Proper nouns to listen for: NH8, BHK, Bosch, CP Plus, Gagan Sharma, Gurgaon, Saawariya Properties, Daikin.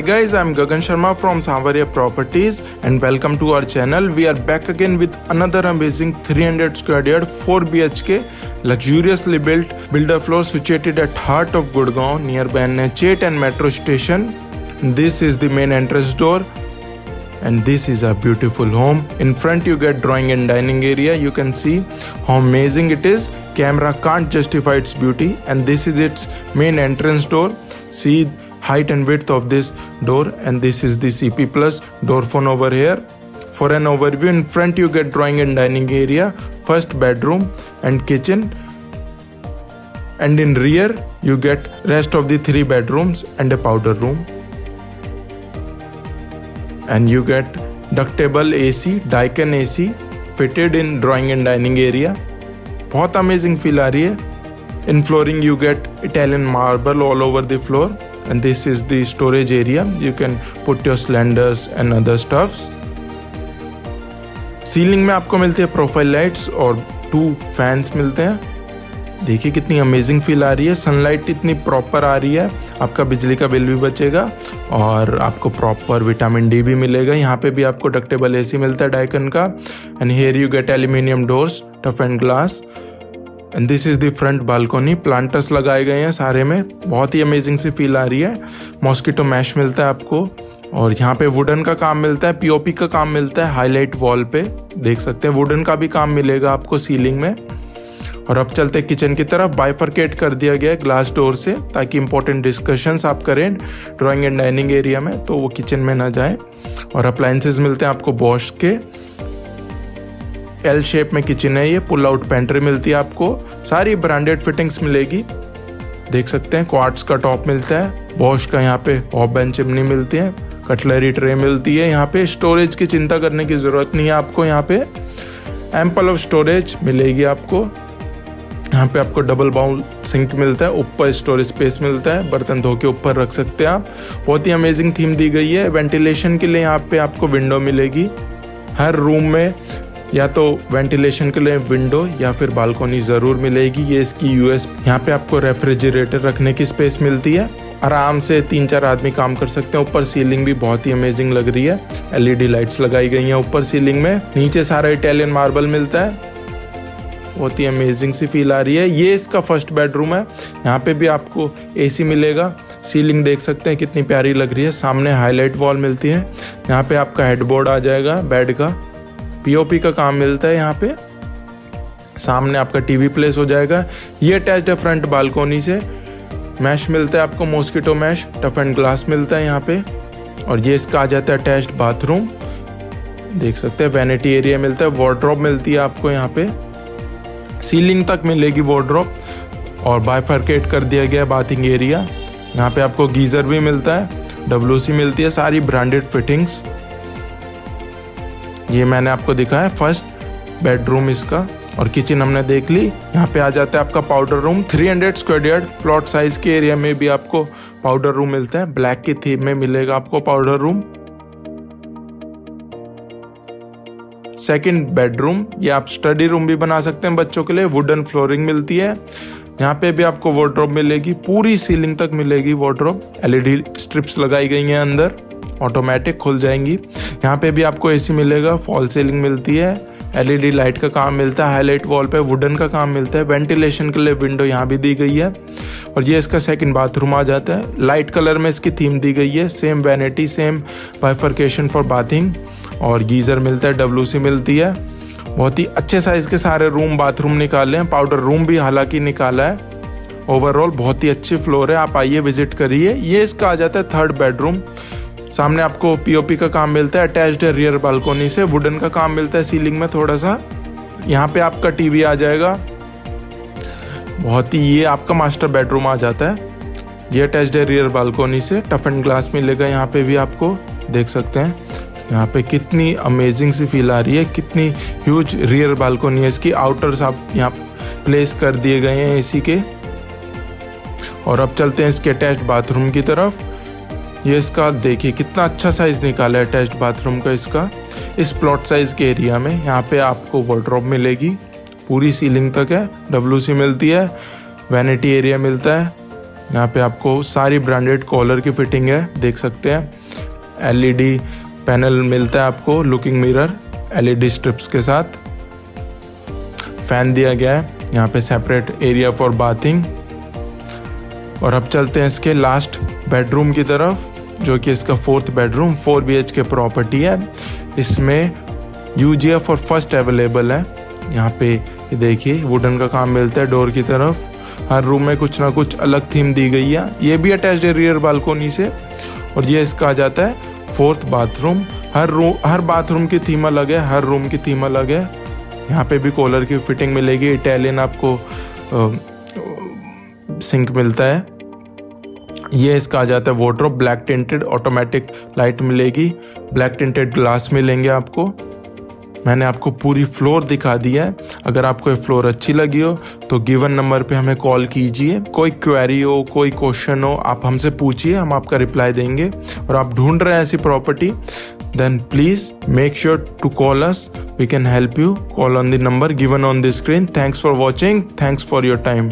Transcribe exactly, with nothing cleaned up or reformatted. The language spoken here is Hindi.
Hi guys, I'm Gagan Sharma from Saawariya Properties and welcome to our channel. We are back again with another amazing three hundred square yard four B H K luxuriously built builder floor situated at heart of Gurgaon nearby N H eight and metro station. This is the main entrance door and this is a beautiful home. In front you get drawing and dining area. You can see how amazing it is. Camera can't justify its beauty. And this is its main entrance door. See height and width of this door, and this is the C P Plus door phone over here. For an overview, in front you get drawing and dining area, first bedroom and kitchen, and in rear you get rest of the three bedrooms and a powder room, and you get ductable A C, Daikin A C fitted in drawing and dining area. बहुत amazing feel आ रही है. In flooring you get Italian marble all over the floor. And this is the storage area. You can put your cylinders and other stuffs. Ceiling में आपको मिलते हैं profile lights और two fans मिलते हैं. देखिए कितनी amazing feel आ रही है. Sunlight इतनी proper आ रही है. आपका बिजली का बिल भी बचेगा और आपको proper vitamin D भी मिलेगा. यहाँ पे भी आपको ductable A C मिलता है Daikin का. And here you get aluminium doors, tough and glass. And this is the front balcony. Planters लगाए गए हैं सारे में. बहुत ही अमेजिंग सी फील आ रही है. मॉस्किटो मैश मिलता है आपको और यहाँ पे वुडन का काम मिलता है, पीओपी का काम मिलता है. हाईलाइट वॉल पे देख सकते हैं वुडन का भी काम मिलेगा आपको सीलिंग में. और अब चलते किचन की तरफ. बाइफरकेट कर दिया गया है ग्लास डोर से ताकि इंपॉर्टेंट डिस्कशंस आप करें ड्राइंग एंड डाइनिंग एरिया में तो वो किचन में ना जाए. और अप्लाइंसेस मिलते हैं आपको बॉश के. एल शेप में किचन है ये. पुल आउट पेंट्री मिलती है आपको. सारी ब्रांडेड फिटिंग्स मिलेगी. देख सकते हैं क्वार्ट्स का टॉप मिलता है. बॉश का यहाँ पे हॉब एंड चिमनी मिलती है. कटलरी ट्रे मिलती है. यहाँ पे स्टोरेज की चिंता करने की ज़रूरत नहीं है आपको. यहाँ पे एम्पल ऑफ स्टोरेज मिलेगी आपको. यहाँ पे आपको डबल बाउल सिंक मिलता है. ऊपर स्टोरेज स्पेस मिलता है. बर्तन धो के ऊपर रख सकते हैं आप. बहुत ही अमेजिंग थीम दी गई है. वेंटिलेशन के लिए यहाँ पे आपको विंडो मिलेगी. हर रूम में या तो वेंटिलेशन के लिए विंडो या फिर बालकोनी ज़रूर मिलेगी. ये इसकी यूएस. यहाँ पे आपको रेफ्रिजरेटर रखने की स्पेस मिलती है. आराम से तीन चार आदमी काम कर सकते हैं. ऊपर सीलिंग भी बहुत ही अमेजिंग लग रही है. एलईडी लाइट्स लगाई गई हैं ऊपर सीलिंग में. नीचे सारा इटालियन मार्बल मिलता है. बहुत ही अमेजिंग सी फील आ रही है. ये इसका फर्स्ट बेडरूम है. यहाँ पे भी आपको एसी मिलेगा. सीलिंग देख सकते हैं कितनी प्यारी लग रही है. सामने हाईलाइट वॉल मिलती है. यहाँ पे आपका हेडबोर्ड आ जाएगा बेड का. पीओपी का काम मिलता है यहाँ पे. सामने आपका टीवी प्लेस हो जाएगा. ये अटैच है फ्रंट बालकोनी से. मैश मिलता है आपको mosquito mesh. Tough and glass मिलता है यहाँ पे. और ये इसका आ जाता है अटैच्ड बाथरूम. देख सकते हैं वैनिटी एरिया मिलता है. वार्डरोब मिलती है आपको यहाँ पे. सीलिंग तक मिलेगी वार्डरोब. और बाइफरकेट कर दिया गया बाथिंग एरिया. यहाँ पे आपको गीज़र भी मिलता है. डब्ल्यू सी मिलती है. सारी ब्रांडेड फिटिंग्स. ये मैंने आपको दिखाया फर्स्ट बेडरूम इसका. और किचन हमने देख ली. यहाँ पे आ जाता है आपका powder room. three hundred square yard plot size के एरिया में भी आपको पाउडर रूम मिलता है. ब्लैक की थीम में मिलेगा आपको पाउडर रूम. Second bedroom. ये आप स्टडी रूम भी बना सकते हैं बच्चों के लिए. वुडन फ्लोरिंग मिलती है. यहाँ पे भी आपको वार्डरोब मिलेगी. पूरी सीलिंग तक मिलेगी वार्डरोब. एलईडी स्ट्रिप्स लगाई गई हैं अंदर. ऑटोमेटिक खुल जाएंगी. यहाँ पे भी आपको एसी मिलेगा. फॉल सीलिंग मिलती है. एलईडी लाइट का काम मिलता है. हाईलाइट वॉल पे वुडन का काम मिलता है. वेंटिलेशन के लिए विंडो यहाँ भी दी गई है. और ये इसका सेकंड बाथरूम आ जाता है. लाइट कलर में इसकी थीम दी गई है. Same vanity, same bifurcation for bathing. और गीज़र मिलता है. डब्ल्यू सी मिलती है. बहुत ही अच्छे साइज़ के सारे रूम बाथरूम निकाले हैं. पाउडर रूम भी हालांकि निकाला है. ओवरऑल बहुत ही अच्छी फ्लोर है. आप आइए विजिट करिए. ये इसका आ जाता है थर्ड बेडरूम. सामने आपको पीओपी का काम मिलता है. अटैच्ड है रियर बालकोनी से. वुडन का काम मिलता है सीलिंग में थोड़ा सा. यहाँ पे आपका टीवी आ जाएगा. बहुत ही ये आपका मास्टर बेडरूम आ जाता है. ये अटैच्ड है रियर बालकोनी से. टफ एंड ग्लास मिलेगा यहाँ पे भी आपको. देख सकते हैं यहाँ पे कितनी अमेजिंग सी फील आ रही है. कितनी ह्यूज रियर बालकोनी है इसकी. आउटर्स आप यहाँ प्लेस कर दिए गए हैं एसी के. और अब चलते हैं इसके अटैच्ड बाथरूम की तरफ. ये इसका देखिए कितना अच्छा साइज़ निकाला है अटैच्ड बाथरूम का. इसका इस प्लॉट साइज़ के एरिया में यहाँ पे आपको वार्डरोब मिलेगी. पूरी सीलिंग तक है. डब्ल्यू सी मिलती है. वैनिटी एरिया मिलता है. यहाँ पे आपको सारी ब्रांडेड कॉलर की फिटिंग है, देख सकते हैं। एलईडी पैनल मिलता है आपको, लुकिंग मिरर एलईडी स्ट्रिप्स के साथ। फैन दिया गया है, यहाँ पे सेपरेट एरिया फॉर बाथिंग। और अब चलते हैं इसके लास्ट बेडरूम की तरफ, जो कि इसका fourth bedroom four B H K property है। इसमें यू जी एफ और फर्स्ट अवेलेबल है। यहाँ पे देखिए वुडन का काम मिलता है डोर की तरफ। हर रूम में कुछ ना कुछ अलग थीम दी गई है। ये भी अटैच्ड है रियर बालकोनी से। और ये इसका आ जाता है फोर्थ बाथरूम। हर रूम हर बाथरूम की थीम अलग है, हर रूम की थीम अलग है। यहाँ पे भी कॉलर की फिटिंग मिलेगी। इटालियन आपको आ, सिंक मिलता है। ये इसका आ जाता है wardrobe, black tinted, automatic light मिलेगी, ब्लैक टिंटेड ग्लास मिलेंगे आपको। मैंने आपको पूरी फ्लोर दिखा दिया है। अगर आपको ये फ्लोर अच्छी लगी हो तो गिवन नंबर पे हमें कॉल कीजिए। कोई क्वेरी हो, कोई क्वेश्चन हो, आप हमसे पूछिए, हम आपका रिप्लाई देंगे। और आप ढूंढ रहे हैं ऐसी property, then please make sure to call us, we can help you. Call on the number given on the screen. Thanks for watching. Thanks for your time.